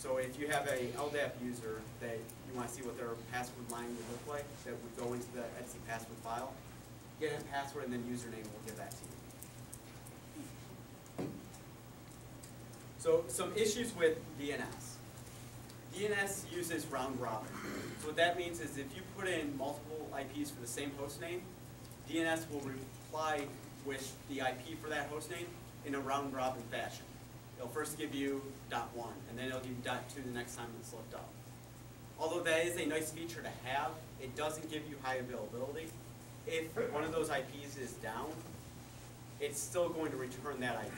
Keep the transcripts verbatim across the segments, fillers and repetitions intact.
So if you have a L D A P user that you want to see what their password line would look like, that would go into the Etsy password file, get a password and then username will give that to you. So some issues with D N S. D N S uses round robin. So what that means is if you put in multiple I Ps for the same host name, D N S will reply with the I P for that host name in a round robin fashion. It'll first give you dot one, and then it'll give you dot two the next time it's looked up. Although that is a nice feature to have, it doesn't give you high availability. If one of those I Ps is down, it's still going to return that I P.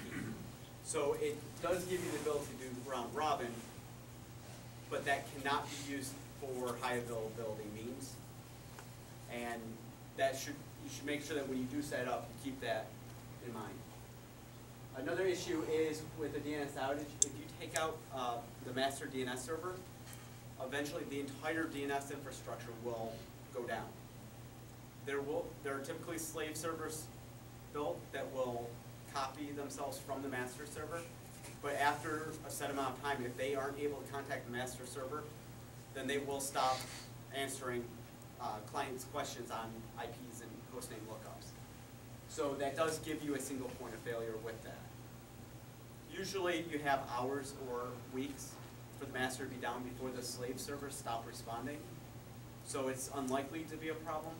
So it does give you the ability to do round robin, but that cannot be used for high availability means. And that should you should make sure that when you do set up, you keep that in mind. Another issue is with the D N S outage, if you take out uh, the master D N S server, eventually the entire D N S infrastructure will go down. There will there are typically slave servers built that will copy themselves from the master server, but after a set amount of time, if they aren't able to contact the master server, then they will stop answering uh, clients' questions on I Ps and hostname lookups. So that does give you a single point of failure with that. Usually you have hours or weeks for the master to be down before the slave servers stop responding. So it's unlikely to be a problem.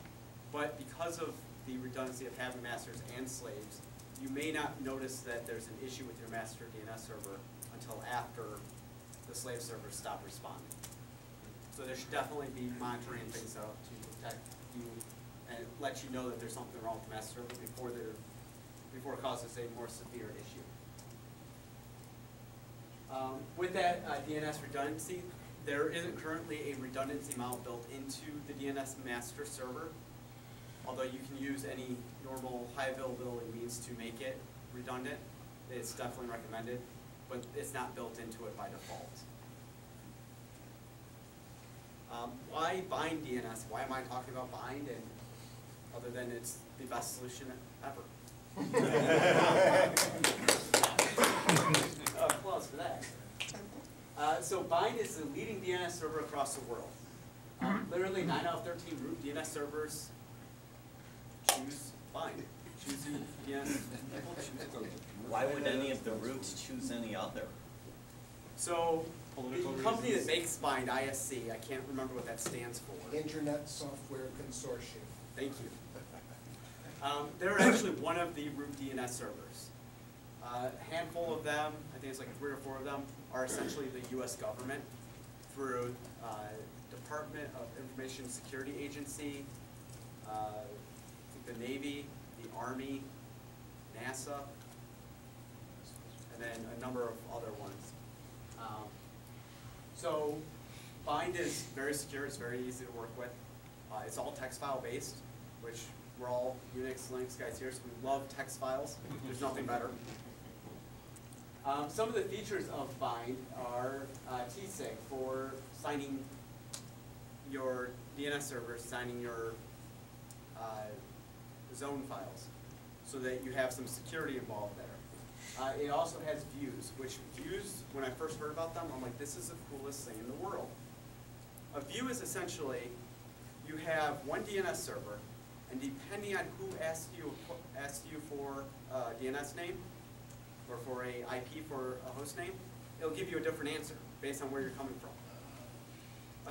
But because of the redundancy of having masters and slaves, you may not notice that there's an issue with your master D N S server until after the slave servers stop responding. So there should definitely be monitoring things out to protect you and let you know that there's something wrong with the master server before, there, before it causes a more severe issue. Um, with that uh, D N S redundancy, there isn't currently a redundancy model built into the D N S master server, although you can use any normal high availability means to make it redundant. It's definitely recommended, but it's not built into it by default. Um, why bind D N S? Why am I talking about bind? And other than it's the best solution ever. uh, applause for that. Uh, so bind is the leading D N S server across the world. Um, literally nine out of thirteen root D N S servers choose bind. Choose D N S people choose. Why would any of the roots choose any other? So the company that makes bind, I S C, I can't remember what that stands for. Internet Software Consortium. Thank you. Um, they're actually one of the root D N S servers. Uh, a handful of them, I think it's like three or four of them, are essentially the U S government through uh, Department of Information Security Agency, uh, the Navy, the Army, NASA, and then a number of other ones. Um, so bind is very secure, it's very easy to work with. Uh, it's all text file based, which we're all Unix, Linux guys here, so we love text files. There's nothing better. Um, some of the features of bind are uh, T SIG for signing your D N S servers, signing your uh, zone files, so that you have some security involved there. Uh, it also has views, which views, when I first heard about them, I'm like, this is the coolest thing in the world. A view is essentially, you have one D N S server, and depending on who asks you, asks you for a D N S name, or for a I P for a host name, it'll give you a different answer based on where you're coming from.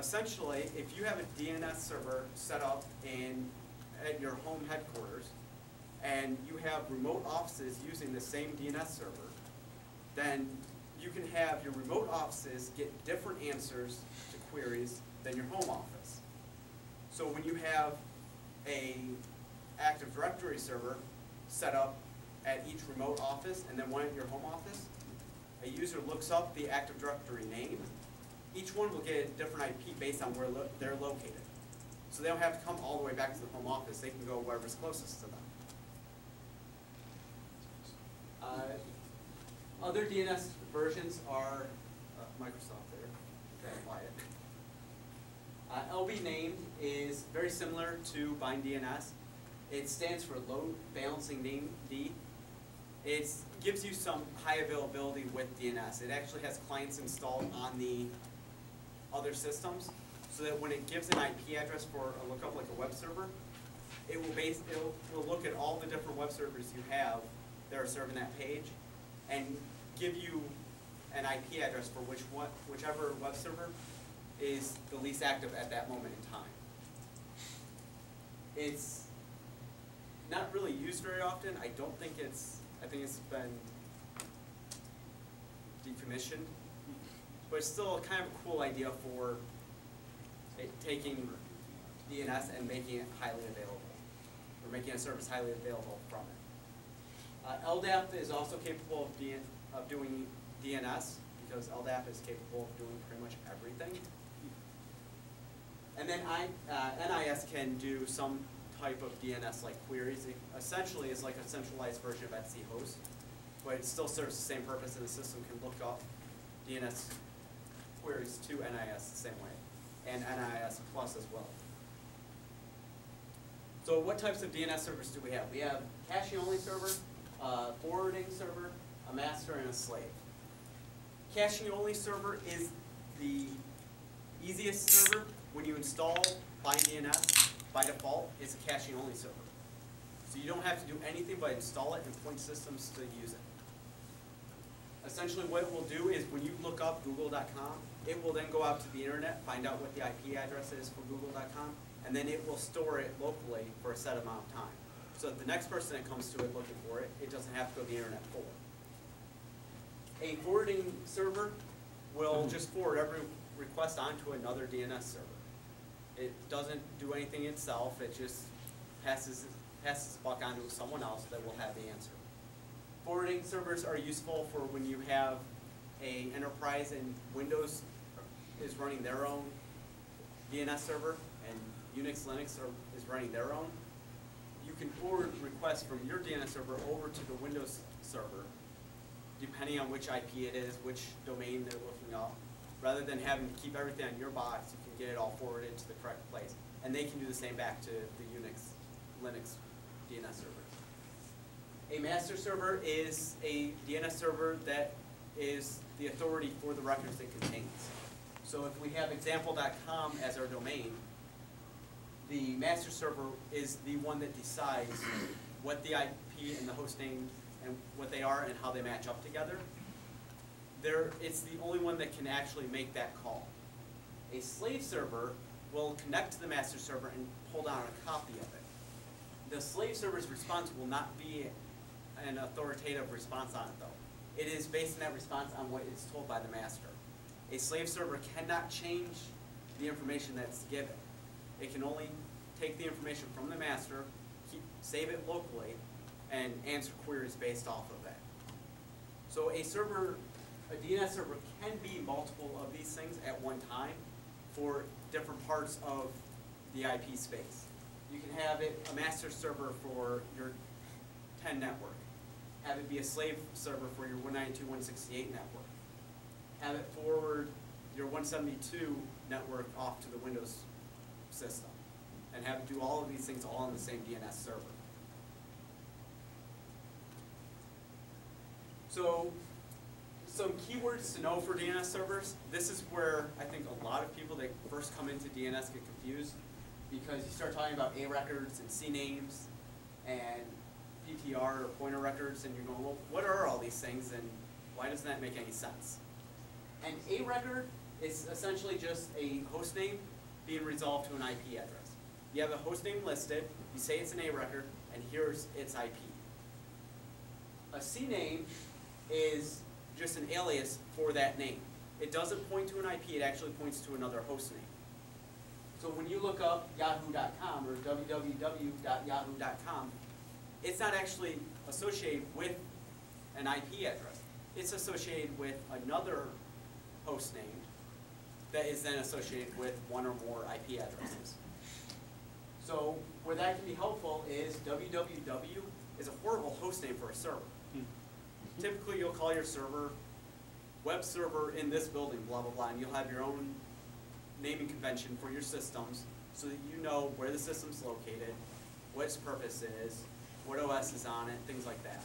Essentially, if you have a D N S server set up in at your home headquarters, and you have remote offices using the same D N S server, then you can have your remote offices get different answers to queries than your home office. So when you have a Active Directory server set up at each remote office and then one at your home office, a user looks up the Active Directory name. Each one will get a different I P based on where lo they're located. So they don't have to come all the way back to the home office. They can go wherever's closest to them. Uh, other D N S versions are uh, Microsoft there. Okay, quiet. Uh, L B name is very similar to bind D N S. It stands for Load Balancing Name D. It gives you some high availability with D N S. It actually has clients installed on the other systems, so that when it gives an I P address for a lookup like a web server, it will base it will look at all the different web servers you have that are serving that page, and give you an I P address for which what whichever web server is the least active at that moment in time. It's not really used very often. I don't think it's. I think it's been decommissioned, but it's still kind of a cool idea for it taking D N S and making it highly available, or making a service highly available from it. Uh, L D A P is also capable of, D of doing D N S, because L D A P is capable of doing pretty much everything. And then I, uh, N I S can do some type of D N S-like queries. It essentially is like a centralized version of N C host, but it still serves the same purpose, and the system can look up D N S queries to N I S the same way, and N I S Plus as well. So what types of D N S servers do we have? We have caching-only server, uh, forwarding server, a master, and a slave. Caching-only server is the easiest server. When you install BindDNS, by default, it's a caching-only server. So you don't have to do anything but install it and point systems to use it. Essentially what it will do is when you look up google dot com, it will then go out to the internet, find out what the I P address is for google dot com, and then it will store it locally for a set amount of time. So that the next person that comes to it looking for it, it doesn't have to go to the internet for it. A forwarding server will just forward every request onto another D N S server. It doesn't do anything itself, it just passes passes the buck onto someone else that will have the answer. Forwarding servers are useful for when you have a enterprise and Windows is running their own D N S server and Unix, Linux are, is running their own. You can forward requests from your D N S server over to the Windows server, depending on which I P it is, which domain they're looking up. Rather than having to keep everything on your box, you can get it all forwarded to the correct place. And they can do the same back to the Unix, Linux D N S server. A master server is a D N S server that is the authority for the records it contains. So if we have example dot com as our domain, the master server is the one that decides what the I P and the host name and what they are and how they match up together. There, it's the only one that can actually make that call. A slave server will connect to the master server and pull down a copy of it. The slave server's response will not be an authoritative response on it, though. It is based on that response on what is told by the master. A slave server cannot change the information that's given. It can only take the information from the master, keep, save it locally, and answer queries based off of that. So a server A D N S server can be multiple of these things at one time for different parts of the I P space. You can have it a master server for your ten network. Have it be a slave server for your one ninety-two dot one sixty-eight network. Have it forward your one seventy-two network off to the Windows system. And have it do all of these things all on the same D N S server. So, some keywords to know for D N S servers. This is where I think a lot of people that first come into D N S get confused, because you start talking about A records and C names and P T R or pointer records, and you're going, well, what are all these things and why doesn't that make any sense? An A record is essentially just a host name being resolved to an I P address. You have a host name listed, you say it's an A record, and here's its I P. A C name is just an alias for that name. It doesn't point to an I P, it actually points to another host name. So when you look up yahoo dot com or w w w dot yahoo dot com, it's not actually associated with an I P address. It's associated with another host name that is then associated with one or more I P addresses. So where that can be helpful is w w w is a horrible host name for a server. Typically, you'll call your server, web server in this building, blah, blah, blah, and you'll have your own naming convention for your systems so that you know where the system's located, what its purpose is, what O S is on it, things like that.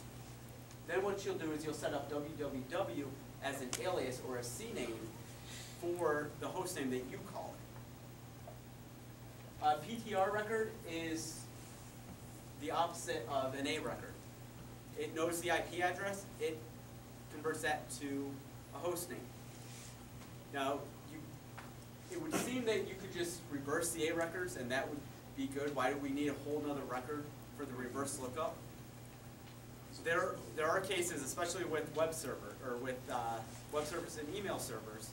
Then what you'll do is you'll set up www as an alias or a C name for the host name that you call it. A P T R record is the opposite of an A record. It knows the I P address, it converts that to a host name. Now, you, it would seem that you could just reverse the A records and that would be good. Why do we need a whole nother record for the reverse lookup? There, there are cases, especially with web server or with uh, web servers and email servers,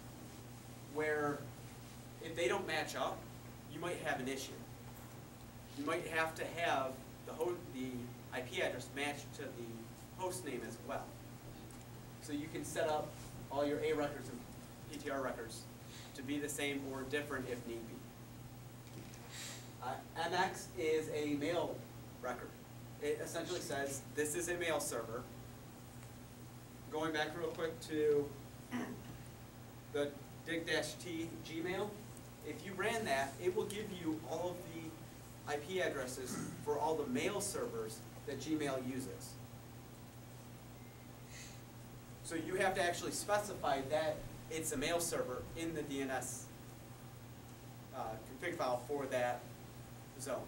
where if they don't match up, you might have an issue. You might have to have the ho the I P address matched to the host name as well. So you can set up all your A records and P T R records to be the same or different if need be. Uh, M X is a mail record. It essentially says this is a mail server. Going back real quick to the dig dash T Gmail, if you ran that, it will give you all of the I P addresses for all the mail servers that Gmail uses. So you have to actually specify that it's a mail server in the D N S uh, config file for that zone.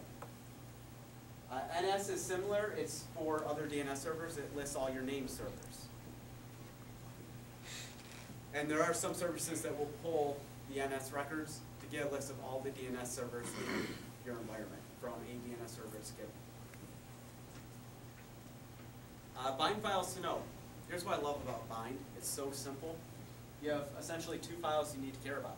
Uh, N S is similar. It's for other D N S servers. It lists all your name servers. And there are some services that will pull the N S records to get a list of all the D N S servers in your environment from a D N S service given. Uh, bind files to know. Here's what I love about bind. It's so simple. You have essentially two files you need to care about.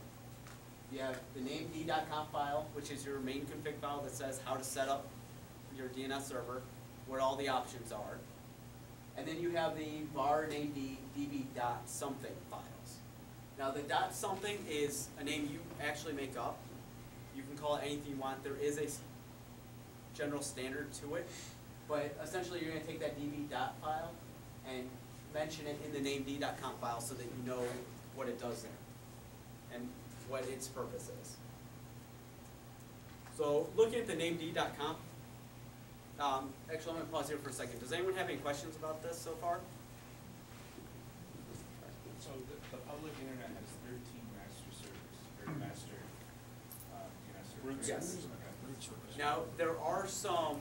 You have the name d dot conf file, which is your main config file that says how to set up your D N S server, what all the options are. And then you have the var name d db dot something files. Now the dot something is a name you actually make up. You can call it anything you want. There is a general standard to it, but essentially you're going to take that db dot file and mention it in the name d dot conf file so that you know what it does there and what its purpose is. So looking at the name d dot conf. Um, actually, I'm going to pause here for a second. Does anyone have any questions about this so far? So the, the public internet has thirteen master servers, or master uh, D N S servers. Yes. Okay. Now, there are some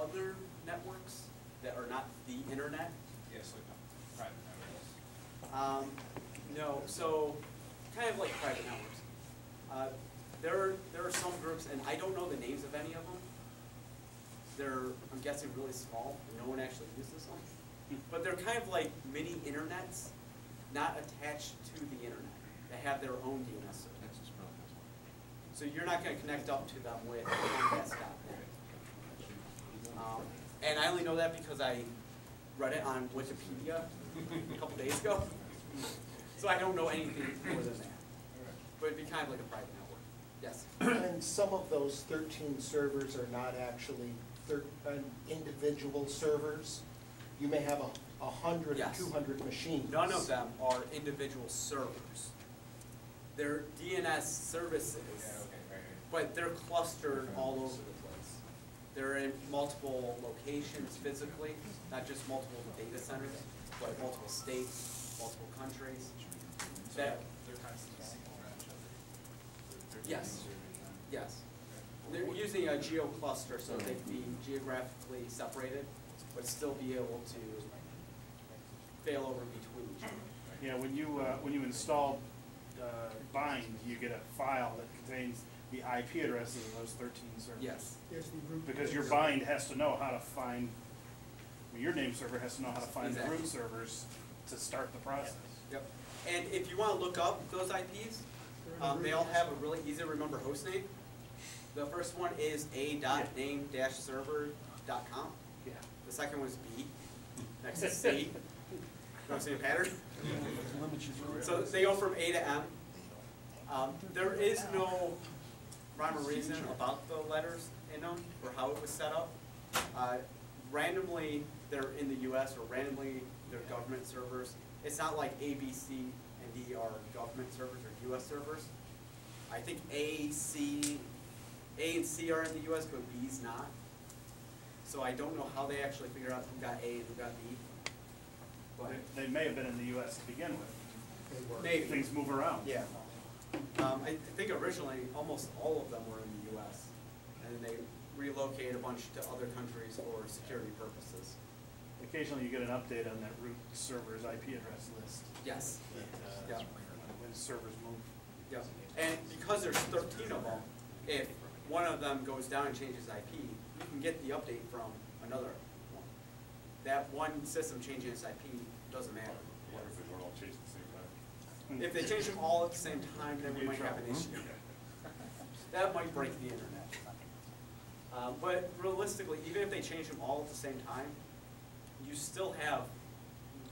other networks that are not the internet. Yes, like private networks. Um, no, so kind of like private networks. Uh, there, are, there are some groups, and I don't know the names of any of them. They're, I'm guessing, really small. No one actually uses them. But they're kind of like mini internets, not attached to the internet. They have their own D N S server. So you're not going to connect up to them with Comcast dot net. Um, and I only know that because I read it on Wikipedia a couple days ago. So I don't know anything more than that. But it'd be kind of like a private network. Yes? And some of those thirteen servers are not actually individual servers. You may have a, a hundred yes. or two hundred machines. None of them are individual servers. They're D N S services, yeah, okay, right, right. but they're clustered all over the place. They're in multiple locations physically, not just multiple data centers, but multiple states, multiple countries. So that they're constantly seeing each other. Yes. Yes. They're using a geo-cluster so they'd be geographically separated, but still be able to fail over between each other. Yeah, when you, uh, when you install uh, bind, you get a file that contains the I P addresses of those thirteen servers. Yes. Because your bind has to know how to find, well, your name server has to know how to find exactly. the root servers to start the process. Yep. yep. And if you want to look up those I Ps, um, they all have a really easy to remember host name. The first one is a dot name dash server dot com. Yeah. The second one is B. Next is C. You don't see a pattern? So they go from A to M. Um, there is no rhyme or reason about the letters in them or how it was set up. Uh, randomly, they're in the U S or randomly, they're government servers. It's not like A, B, C, and D are government servers or U S servers. I think A, C, A and C are in the U S, but B is not. So I don't know how they actually figure out who got A and who got B. They, they may have been in the U S to begin with. They were. Things move around. Yeah. Um, I think originally almost all of them were in the U S and they relocate a bunch to other countries for security purposes. Occasionally you get an update on that root server's I P address list. Yes. That, uh, yeah. When servers move. Yeah. And because there's thirteen of them, if one of them goes down and changes I P, you can get the update from another one. That one system changing its I P doesn't matter. What if they were all changed at the same time? If they change them all at the same time, then we might have an issue. That might break the internet. Uh, but realistically, even if they change them all at the same time, you still have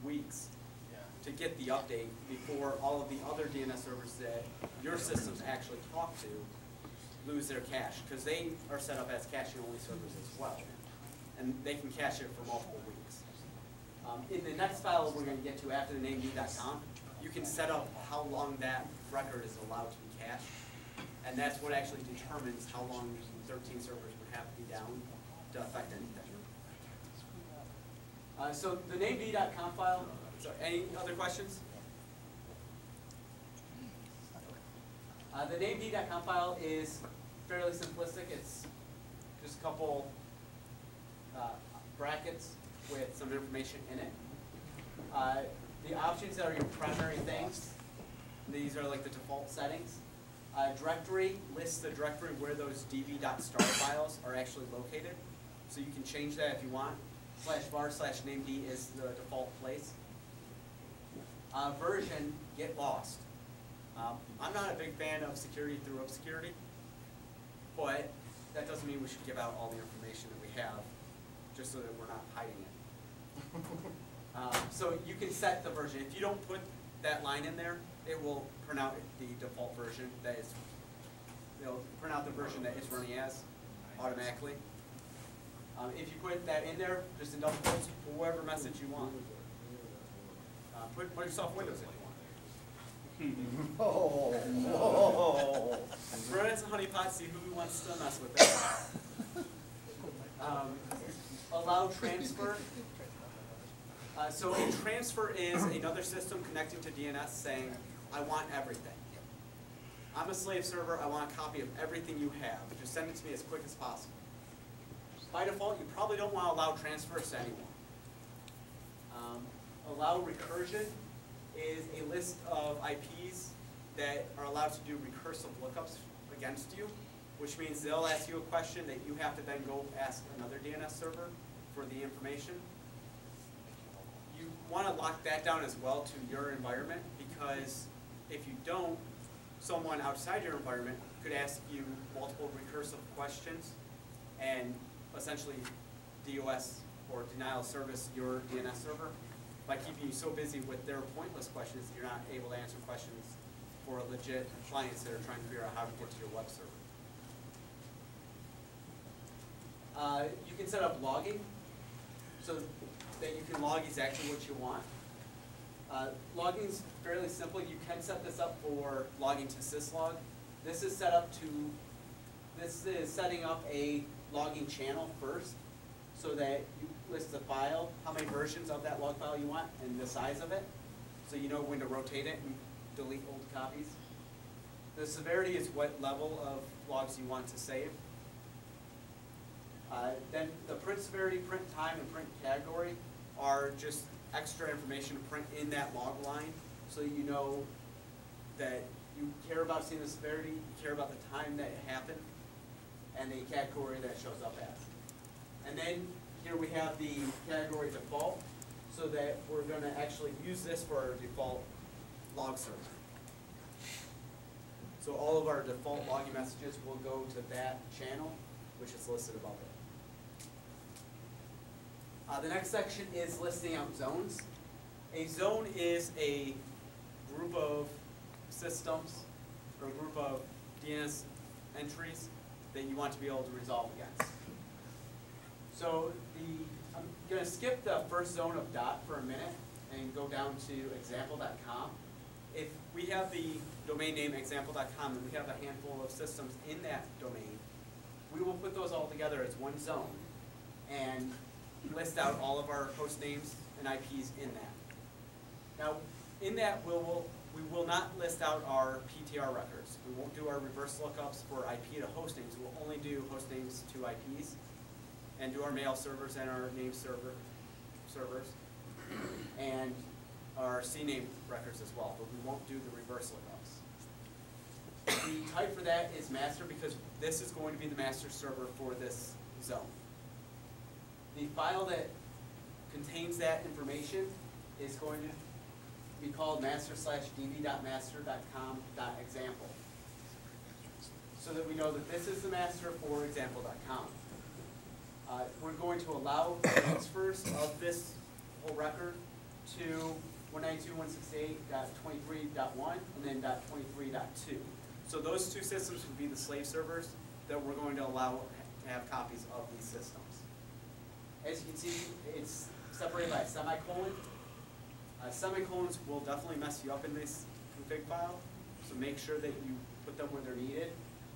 weeks to get the update before all of the other D N S servers that your systems actually talk to lose their cache, because they are set up as caching-only servers as well, and they can cache it for multiple weeks. Um, in the next file we're going to get to after the namedb dot com, you can set up how long that record is allowed to be cached, and that's what actually determines how long thirteen servers would have to be down to affect anything. Uh, so the namedb dot com file. So any other questions? Uh, the namedb dot com file is fairly simplistic. It's just a couple uh, brackets with some information in it. Uh, the options that are your primary things, these are like the default settings. Uh, directory lists the directory where those db.star files are actually located. So you can change that if you want. Slash var slash namedb is the default place. Uh, version, get lost. Um, I'm not a big fan of security through obscurity, but that doesn't mean we should give out all the information that we have just so that we're not hiding it. um, so you can set the version. If you don't put that line in there, it will print out the default version that is, it'll print out the version that it's running as automatically. Um, if you put that in there, just in double quotes, whatever message you want. Uh, put, put yourself Windows in. Oh, oh. Throw it at some honeypot, see who wants to mess with that. Um, allow transfer. Uh, so a transfer is another system connected to D N S saying, I want everything. I'm a slave server, I want a copy of everything you have. Just send it to me as quick as possible. By default, you probably don't want to allow transfers to anyone. Um, allow recursion is a list of I Ps that are allowed to do recursive lookups against you, which means they'll ask you a question that you have to then go ask another D N S server for the information. You want to lock that down as well to your environment, because if you don't, someone outside your environment could ask you multiple recursive questions and essentially D O S or denial of service your D N S server by keeping you so busy with their pointless questions that you're not able to answer questions for legit clients that are trying to figure out how to get to your web server. Uh, you can set up logging so that you can log exactly what you want. Uh, logging is fairly simple. You can set this up for logging to syslog. This is set up to, this is setting up a logging channel first so that you list the file, how many versions of that log file you want, and the size of it, so you know when to rotate it and delete old copies. The severity is what level of logs you want to save. Uh, then the print severity, print time, and print category are just extra information to print in that log line, so that you know that you care about seeing the severity, you care about the time that it happened, and the category that it shows up as. And then here we have the category default, so that we're going to actually use this for our default log server. So all of our default logging messages will go to that channel, which is listed above it. Uh, the next section is listing out zones. A zone is a group of systems or a group of D N S entries that you want to be able to resolve against. So the, I'm going to skip the first zone of dot for a minute and go down to example dot com. If we have the domain name example dot com and we have a handful of systems in that domain, we will put those all together as one zone and list out all of our host names and I Ps in that. Now, in that, we'll, we'll, we will not list out our P T R records. We won't do our reverse lookups for I P to hostings. We'll only do hostings to I Ps and do our mail servers and our name server servers and our C name records as well, but we won't do the reverse lookups. The type for that is master because this is going to be the master server for this zone. The file that contains that information is going to be called master slash db.master dot com.example, so that we know that this is the master for example dot com. Uh, we're going to allow transfers of this whole record to one ninety-two dot one sixty-eight dot twenty-three dot one and then dot twenty-three dot two. So those two systems would be the slave servers that we're going to allow to have copies of these systems. As you can see, it's separated by a semicolon. Uh, semicolons will definitely mess you up in this config file, so make sure that you put them where they're needed.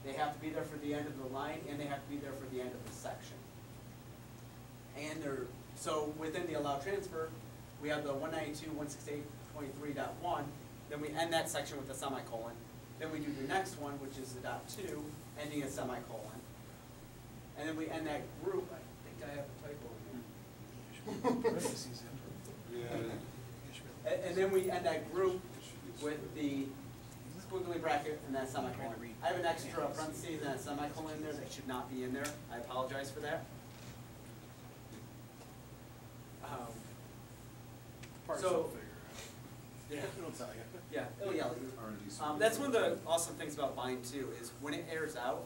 They have to be there for the end of the line, and they have to be there for the end of the section. And they're, so within the allow transfer, we have the one ninety-two dot one sixty-eight dot twenty-three dot one. Then we end that section with a semicolon. Then we do the next one, which is the dot two, ending a semicolon. And then we end that group. I think I have a typo in there. Yeah. And, and then we end that group with the squiggly bracket and that semicolon. I have an extra parentheses and a semicolon in there that should not be in there. I apologize for that. Um, so, yeah, it'll tell you. Yeah, it'll yell at you. Um, that's one of the awesome things about bind too is when it airs out,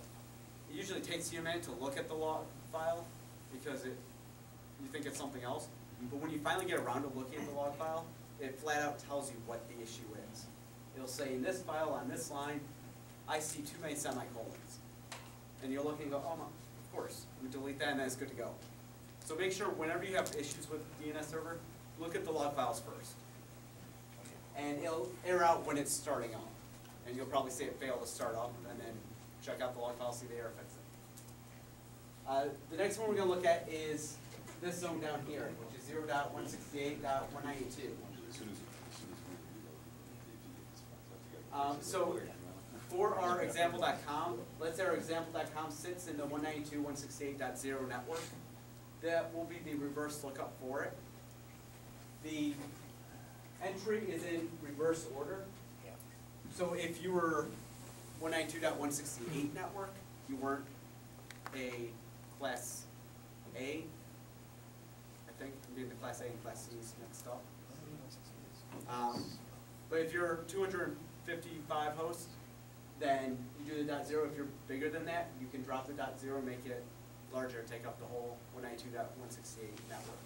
it usually takes you a minute to look at the log file because it you think it's something else. But when you finally get around to looking at the log file, it flat out tells you what the issue is. It'll say in this file on this line, I see too many semicolons, and you're looking and go, oh no, of course, I'm gonna delete that and that's good to go. So make sure whenever you have issues with D N S server, look at the log files first. And it'll air out when it's starting up. And you'll probably see it fail to start up, and then check out the log file, see the error, fix it. Uh, the next one we're going to look at is this zone down here, which is zero dot one sixty-eight dot one ninety-two. Um, so for our example dot com, let's say our example dot com sits in the one ninety-two dot one sixty-eight dot zero network. That will be the reverse lookup for it. The entry is in reverse order. Yeah. So if you were one ninety-two dot one sixty-eight network, you weren't a class A. I think I'm getting the class A and class C's mixed up. Um, but if you're two hundred fifty-five hosts, then you do the dot zero. If you're bigger than that, you can drop the dot zero and make it larger, take up the whole one ninety-two dot one sixty-eight network.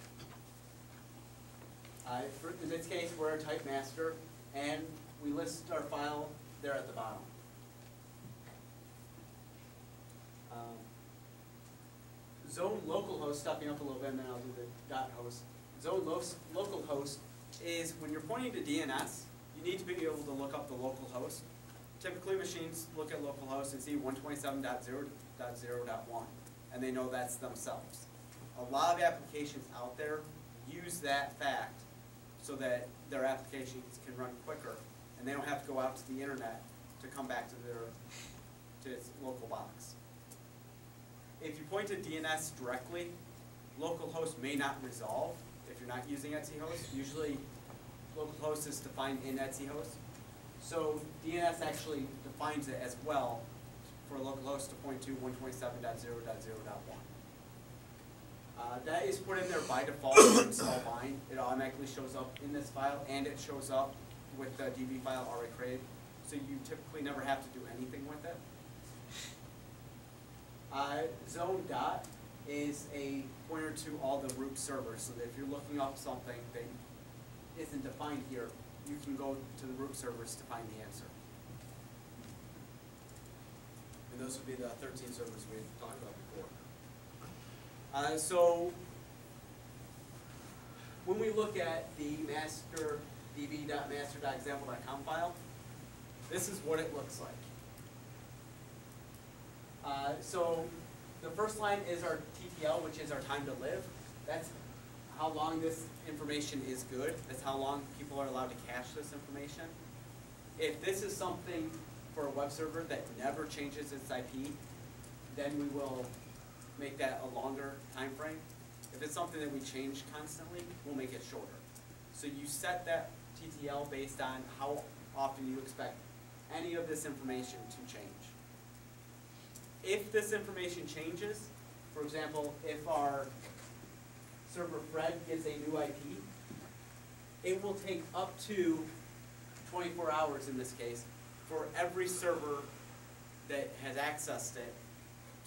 Uh, for, in this case, we're a type master, and we list our file there at the bottom. Um, zone localhost, stepping up a little bit, and then I'll do the dot host. Zone lo localhost is when you're pointing to D N S, you need to be able to look up the local host. Typically, machines look at localhost and see one twenty-seven dot zero dot zero dot one. And they know that's themselves. A lot of applications out there use that fact so that their applications can run quicker and they don't have to go out to the internet to come back to their to its local box. If you point to D N S directly, localhost may not resolve if you're not using EtsyHost. Usually localhost is defined in EtsyHost. So D N S actually defines it as well for localhost to point to one twenty-seven dot zero dot zero dot one. Uh, that is put in there by default when you install bind. It automatically shows up in this file, and it shows up with the D B file already created, so you typically never have to do anything with it. Uh, zone dot is a pointer to all the root servers, so that if you're looking up something that isn't defined here, you can go to the root servers to find the answer. And those would be the thirteen servers we talked about before. Uh, so when we look at the master db.master.example dot com file, this is what it looks like. Uh, so the first line is our T T L, which is our time to live. That's how long this information is good. That's how long people are allowed to cache this information. If this is something for a web server that never changes its I P, then we will make that a longer time frame. If it's something that we change constantly, we'll make it shorter. So you set that T T L based on how often you expect any of this information to change. If this information changes, for example, if our server Fred gets a new I P, it will take up to twenty-four hours in this case for every server that has accessed it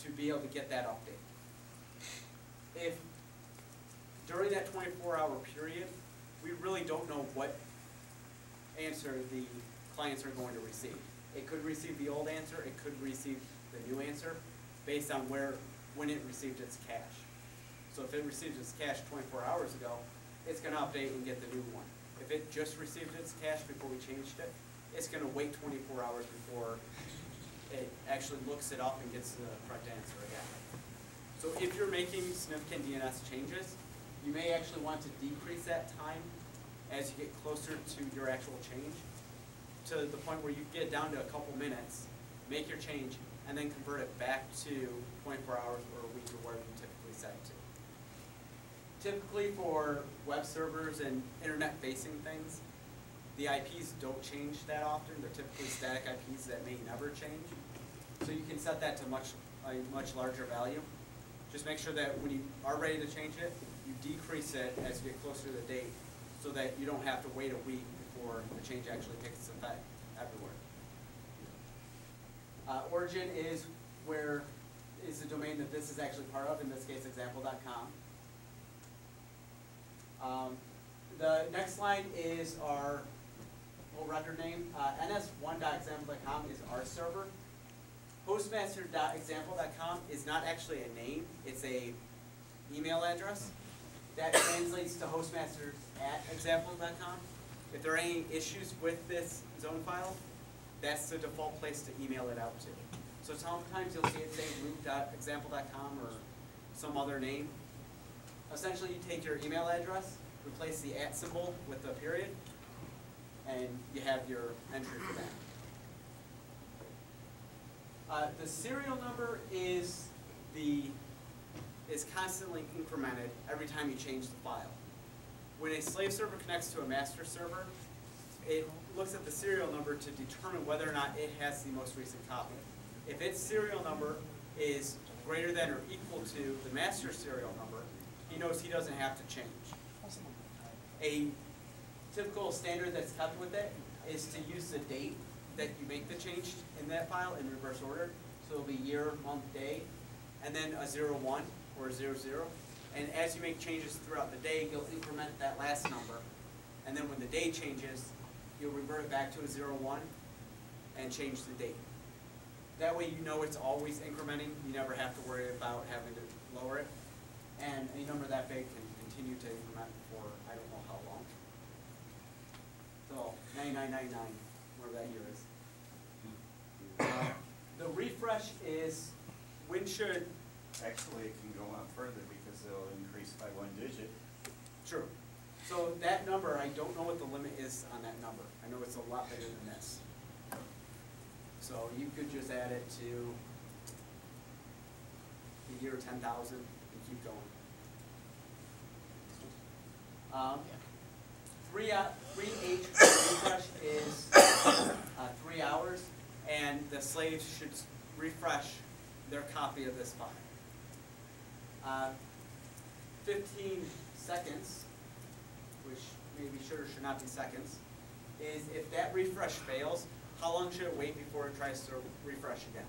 to be able to get that update. If during that twenty-four hour period, we really don't know what answer the clients are going to receive. It could receive the old answer, it could receive the new answer based on where, when it received its cache. So if it received its cache twenty-four hours ago, it's going to update and get the new one. If it just received its cache before we changed it, it's going to wait twenty-four hours before it actually looks it up and gets the correct answer again. So if you're making significant D N S changes, you may actually want to decrease that time as you get closer to your actual change, to the point where you get down to a couple minutes, make your change, and then convert it back to twenty-four hours or a week or whatever you typically set it to. Typically for web servers and internet-facing things, the I Ps don't change that often. They're typically static I Ps that may never change. So you can set that to much, a much larger value. Just make sure that when you are ready to change it, you decrease it as you get closer to the date so that you don't have to wait a week before the change actually takes effect everywhere. Uh, origin is where is the domain that this is actually part of, in this case example dot com. Um, the next line is our old record name. Uh, N S one dot example dot com is our server. Postmaster dot example dot com is not actually a name, it's a email address. That translates to hostmasters at example dot com. If there are any issues with this zone file, that's the default place to email it out to. So sometimes you'll see it say root dot example dot com or some other name. Essentially, you take your email address, replace the at symbol with the period, and you have your entry for that. Uh, the serial number is the is constantly incremented every time you change the file. When a slave server connects to a master server, it looks at the serial number to determine whether or not it has the most recent copy. If its serial number is greater than or equal to the master serial number, he knows he doesn't have to change. A typical standard that's kept with it is to use the date that you make the change in that file in reverse order. So it'll be year, month, day, and then a zero one or a zero zero. And as you make changes throughout the day, you'll increment that last number. And then when the day changes, you'll revert it back to a zero one and change the date. That way you know it's always incrementing. You never have to worry about having to lower it. And a number that big can continue to increment for I don't know how long. So nine nine nine nine, whatever that year is. Uh, the refresh is when should... Actually, it can go on further because it'll increase by one digit. True. So that number, I don't know what the limit is on that number. I know it's a lot bigger than this. So you could just add it to the year ten thousand and keep going. Um, three H refresh is uh, three hours, and the slaves should refresh their copy of this file. Uh, fifteen seconds, which maybe should or should not be seconds, is if that refresh fails, how long should it wait before it tries to refresh again?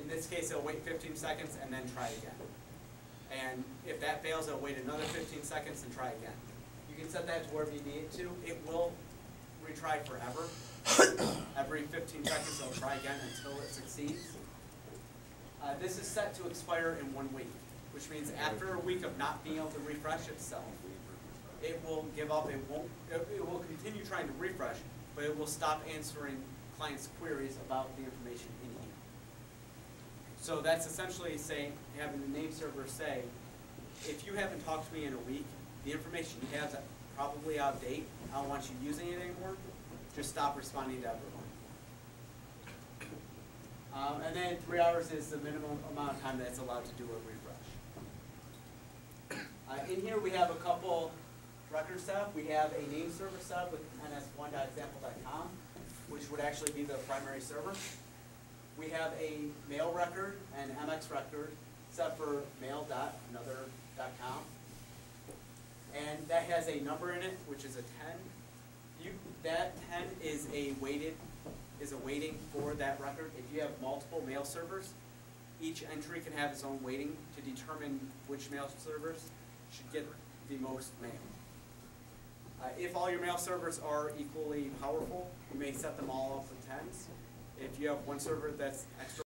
In this case, it'll wait fifteen seconds and then try again. And if that fails, it'll wait another fifteen seconds and try again. You can set that to wherever you need it to. It will retry forever. Every fifteen seconds, it'll try again until it succeeds. Uh, this is set to expire in one week, which means after a week of not being able to refresh itself, it will give up. It won't. It, it will continue trying to refresh, but it will stop answering clients' queries about the information in here. So that's essentially saying, having the name server say, if you haven't talked to me in a week, the information you have is probably out of date. I don't want you using it anymore. Just stop responding to everyone. Um, and then three hours is the minimum amount of time that's allowed to do a refresh. Uh, in here we have a couple record stuff. We have a name server sub with N S one dot example dot com, which would actually be the primary server. We have a mail record and M X record set for mail dot another dot com. And that has a number in it, which is a ten. You, that ten is a weighted, is a weighting for that record. If you have multiple mail servers, each entry can have its own weighting to determine which mail servers should get the most mail. Uh, if all your mail servers are equally powerful, you may set them all up with tens. If you have one server that's extra